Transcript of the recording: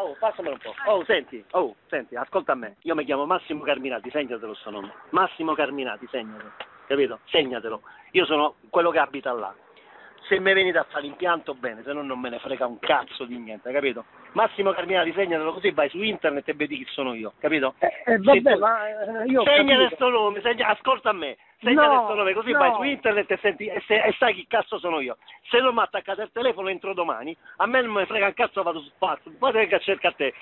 Oh, passamelo un po'. Oh, senti, ascolta me. Io mi chiamo Massimo Carminati, segnatelo sto nome. Massimo Carminati, segnatelo. Capito? Segnatelo. Io sono quello che abita là. Se mi venite a fare l'impianto, bene, se no non me ne frega un cazzo di niente, capito? Massimo Carminati, segnatelo, così vai su internet e vedi chi sono io, capito? Vabbè, ma io... Segnate sto nome, ascolta me. Segnate sto nome, così vai su internet e, sai chi cazzo sono io. Se non mi attaccate il telefono entro domani, a me non me ne frega un cazzo, vado su spazio, poi venga a cercare te.